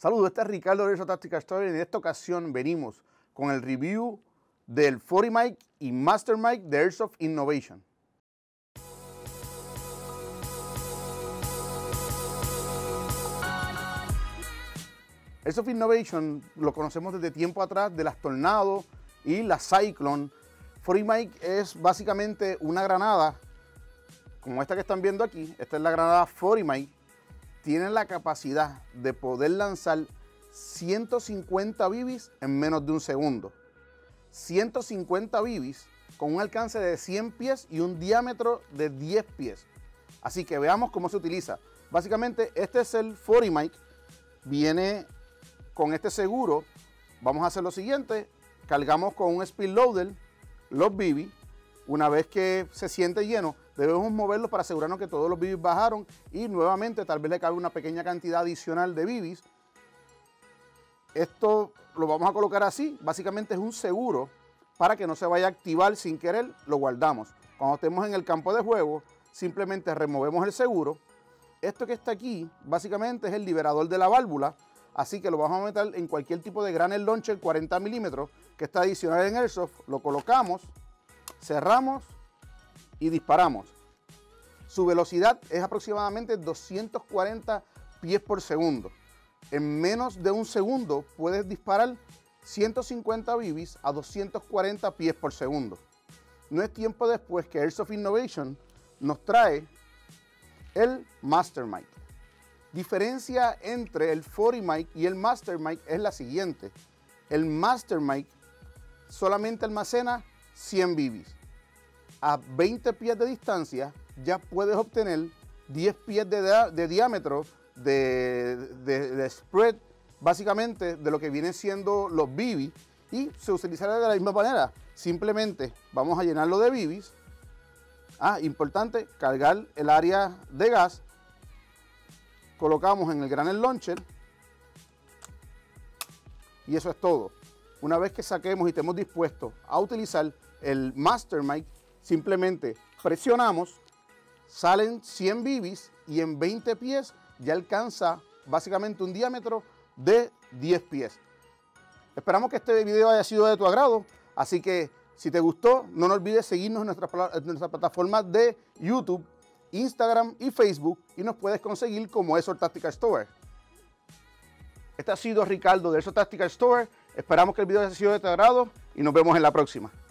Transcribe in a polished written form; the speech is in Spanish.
Saludos, este es Ricardo de Airsoft Tactical Store y en esta ocasión venimos con el review del 40 Mike y Master Mike de Airsoft Innovation. Airsoft Innovation lo conocemos desde tiempo atrás de las Tornado y las Cyclone. 40 Mike es básicamente una granada como esta que están viendo aquí. Esta es la granada 40 Mike. Tiene la capacidad de poder lanzar 150 BBs en menos de un segundo. 150 BBs con un alcance de 100 pies y un diámetro de 10 pies. Así que veamos cómo se utiliza. Básicamente este es el 40 Mike. Viene con este seguro. Vamos a hacer lo siguiente. Cargamos con un Speed Loader los BB. Una vez que se siente lleno, debemos moverlos para asegurarnos que todos los BBs bajaron y nuevamente tal vez le cabe una pequeña cantidad adicional de BBs. Esto lo vamos a colocar así. Básicamente es un seguro para que no se vaya a activar sin querer. Lo guardamos. Cuando estemos en el campo de juego, simplemente removemos el seguro. Esto que está aquí básicamente es el liberador de la válvula. Así que lo vamos a meter en cualquier tipo de Granade Launcher 40 milímetros que está adicional en Airsoft. Lo colocamos. Cerramos y disparamos. Su velocidad es aproximadamente 240 pies por segundo. En menos de un segundo puedes disparar 150 BBs a 240 pies por segundo. No es tiempo después que Airsoft Innovation nos trae el Master Mike. Diferencia entre el 40 Mike y el Master Mike es la siguiente. El Master Mike solamente almacena 100 BBs. A 20 pies de distancia ya puedes obtener 10 pies de diámetro de spread, básicamente de lo que vienen siendo los BB, y se utilizará de la misma manera. Simplemente vamos a llenarlo de BBs. Importante, cargar el área de gas. Colocamos en el Granade Launcher y eso es todo. Una vez que saquemos y estemos dispuestos a utilizar el Master Mike, simplemente presionamos, salen 100 BBs y en 20 pies ya alcanza básicamente un diámetro de 10 pies. Esperamos que este video haya sido de tu agrado, así que si te gustó, no olvides seguirnos en nuestra plataforma de YouTube, Instagram y Facebook, y nos puedes conseguir como Airsoft Tactical Store. Este ha sido Ricardo de Airsoft Tactical Store. Esperamos que el video haya sido de tu agrado y nos vemos en la próxima.